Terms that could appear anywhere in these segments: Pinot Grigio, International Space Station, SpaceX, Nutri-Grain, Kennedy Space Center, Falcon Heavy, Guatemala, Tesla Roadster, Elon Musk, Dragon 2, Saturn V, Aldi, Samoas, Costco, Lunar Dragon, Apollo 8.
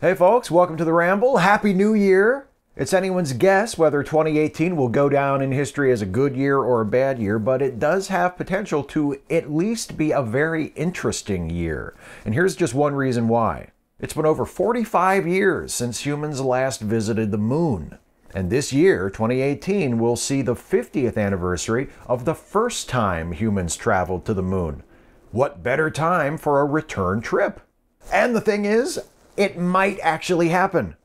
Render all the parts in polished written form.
Hey folks, welcome to The Ramble. Happy New Year! It's anyone's guess whether 2018 will go down in history as a good year or a bad year, but it does have potential to at least be a very interesting year. And here's just one reason why. It's been over 45 years since humans last visited the moon. And this year, 2018, will see the 50th anniversary of the first time humans traveled to the moon. What better time for a return trip? And the thing is, it might actually happen.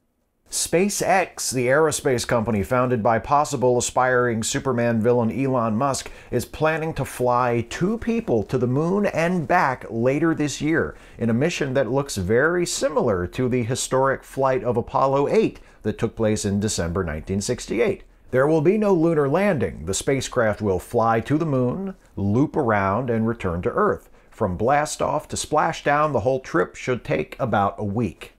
SpaceX, the aerospace company founded by possible aspiring Superman villain Elon Musk, is planning to fly two people to the moon and back later this year in a mission that looks very similar to the historic flight of Apollo 8 that took place in December 1968. There will be no lunar landing. The spacecraft will fly to the moon, loop around, and return to Earth. From blastoff to splashdown, the whole trip should take about a week.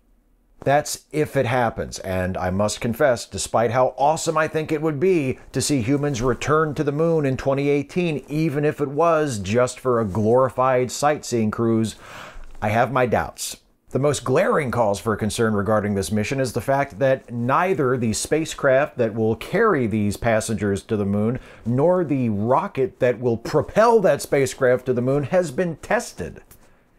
That's if it happens, and I must confess, despite how awesome I think it would be to see humans return to the moon in 2018, even if it was just for a glorified sightseeing cruise, I have my doubts. The most glaring cause for concern regarding this mission is the fact that neither the spacecraft that will carry these passengers to the moon, nor the rocket that will propel that spacecraft to the moon has been tested.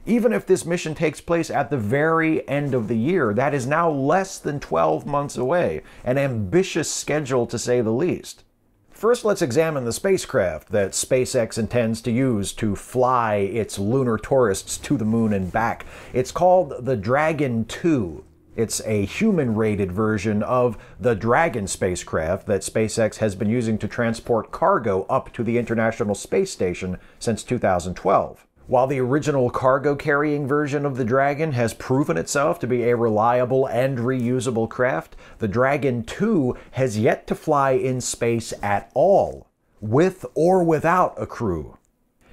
Even if this mission takes place at the very end of the year, that is now less than 12 months away, an ambitious schedule to say the least. First, let's examine the spacecraft that SpaceX intends to use to fly its lunar tourists to the moon and back. It's called the Dragon 2. It's a human-rated version of the Dragon spacecraft that SpaceX has been using to transport cargo up to the International Space Station since 2012. While the original cargo-carrying version of the Dragon has proven itself to be a reliable and reusable craft, the Dragon 2 has yet to fly in space at all, with or without a crew.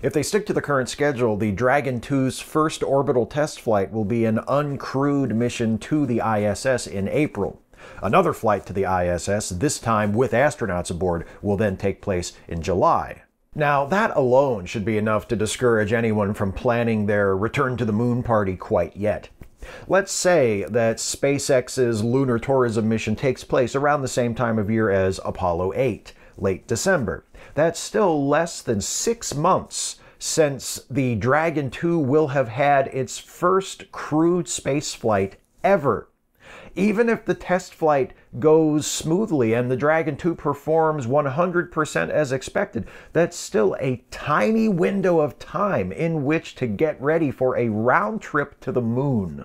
If they stick to the current schedule, the Dragon 2's first orbital test flight will be an uncrewed mission to the ISS in April. Another flight to the ISS, this time with astronauts aboard, will then take place in July. Now, that alone should be enough to discourage anyone from planning their return to the moon party quite yet. Let's say that SpaceX's lunar tourism mission takes place around the same time of year as Apollo 8, late December. That's still less than 6 months since the Dragon 2 will have had its first crewed spaceflight ever. Even if the test flight goes smoothly and the Dragon 2 performs 100% as expected, that's still a tiny window of time in which to get ready for a round trip to the moon.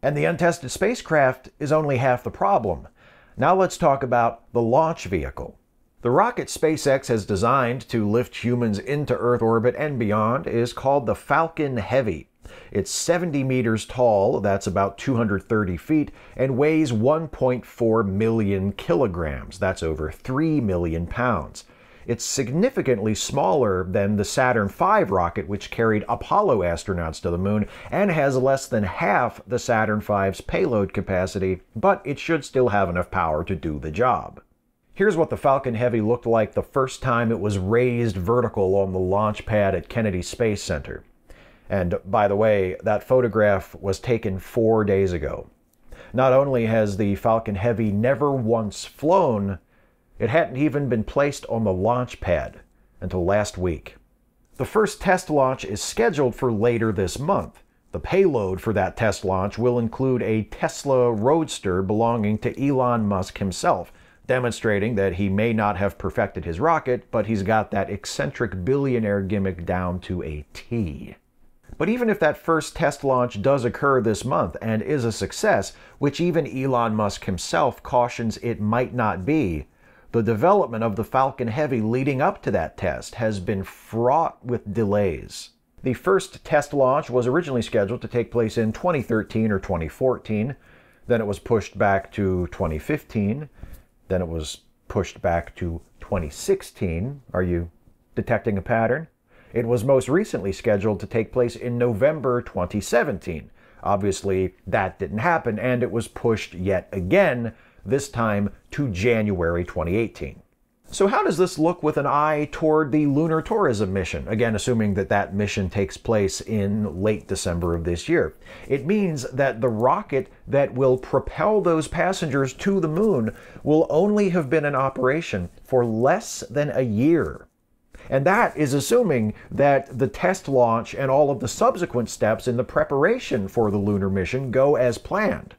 And the untested spacecraft is only half the problem. Now let's talk about the launch vehicle. The rocket SpaceX has designed to lift humans into Earth orbit and beyond is called the Falcon Heavy. It's 70 meters tall, that's about 230 feet, and weighs 1.4 million kilograms, that's over 3 million pounds. It's significantly smaller than the Saturn V rocket, which carried Apollo astronauts to the moon, and has less than half the Saturn V's payload capacity, but it should still have enough power to do the job. Here's what the Falcon Heavy looked like the first time it was raised vertical on the launch pad at Kennedy Space Center. And by the way, that photograph was taken 4 days ago. Not only has the Falcon Heavy never once flown, it hadn't even been placed on the launch pad until last week. The first test launch is scheduled for later this month. The payload for that test launch will include a Tesla Roadster belonging to Elon Musk himself, demonstrating that he may not have perfected his rocket, but he's got that eccentric billionaire gimmick down to a T. But even if that first test launch does occur this month and is a success, which even Elon Musk himself cautions it might not be, the development of the Falcon Heavy leading up to that test has been fraught with delays. The first test launch was originally scheduled to take place in 2013 or 2014, then it was pushed back to 2015, then it was pushed back to 2016. Are you detecting a pattern? It was most recently scheduled to take place in November 2017. Obviously, that didn't happen, and it was pushed yet again, this time to January 2018. So how does this look with an eye toward the lunar tourism mission? Again, assuming that that mission takes place in late December of this year. It means that the rocket that will propel those passengers to the moon will only have been in operation for less than a year. And that is assuming that the test launch and all of the subsequent steps in the preparation for the lunar mission go as planned.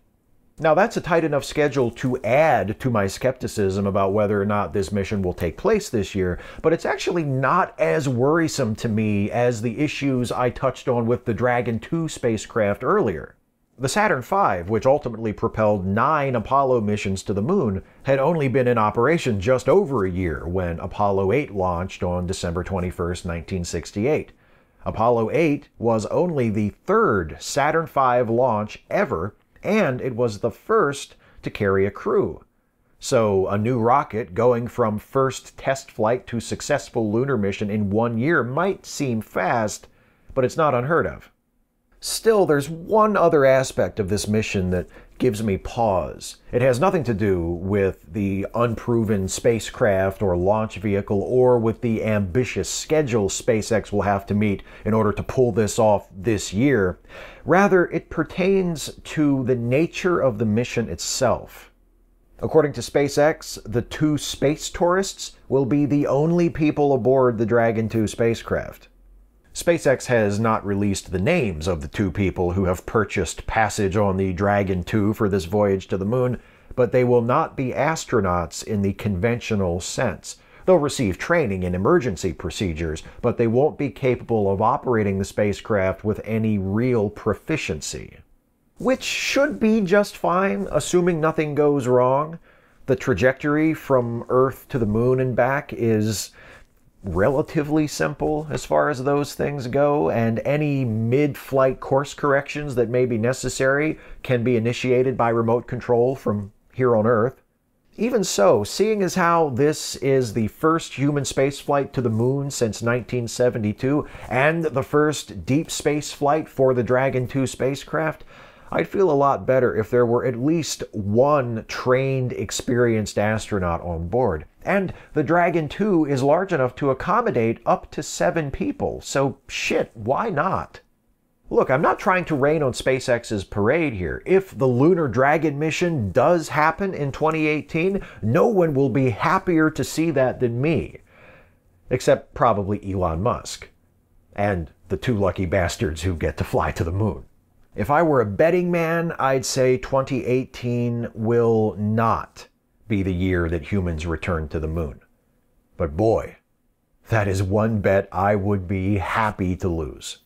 Now, that's a tight enough schedule to add to my skepticism about whether or not this mission will take place this year, but it's actually not as worrisome to me as the issues I touched on with the Dragon 2 spacecraft earlier. The Saturn V, which ultimately propelled 9 Apollo missions to the moon, had only been in operation just over a year when Apollo 8 launched on December 21, 1968. Apollo 8 was only the third Saturn V launch ever, and it was the first to carry a crew. So a new rocket going from first test flight to successful lunar mission in 1 year might seem fast, but it's not unheard of. Still, there's one other aspect of this mission that gives me pause. It has nothing to do with the unproven spacecraft or launch vehicle or with the ambitious schedule SpaceX will have to meet in order to pull this off this year. Rather, it pertains to the nature of the mission itself. According to SpaceX, the 2 space tourists will be the only people aboard the Dragon 2 spacecraft. SpaceX has not released the names of the 2 people who have purchased passage on the Dragon 2 for this voyage to the moon, but they will not be astronauts in the conventional sense. They'll receive training in emergency procedures, but they won't be capable of operating the spacecraft with any real proficiency. Which should be just fine, assuming nothing goes wrong. The trajectory from Earth to the moon and back is relatively simple as far as those things go, and any mid-flight course corrections that may be necessary can be initiated by remote control from here on Earth. Even so, seeing as how this is the first human spaceflight to the moon since 1972, and the first deep space flight for the Dragon 2 spacecraft, I'd feel a lot better if there were at least one trained, experienced astronaut on board. And the Dragon 2 is large enough to accommodate up to 7 people, so shit, why not? Look, I'm not trying to rain on SpaceX's parade here. If the Lunar Dragon mission does happen in 2018, no one will be happier to see that than me. Except probably Elon Musk. And the 2 lucky bastards who get to fly to the moon. If I were a betting man, I'd say 2018 will not be the year that humans return to the moon. But boy, that is one bet I would be happy to lose.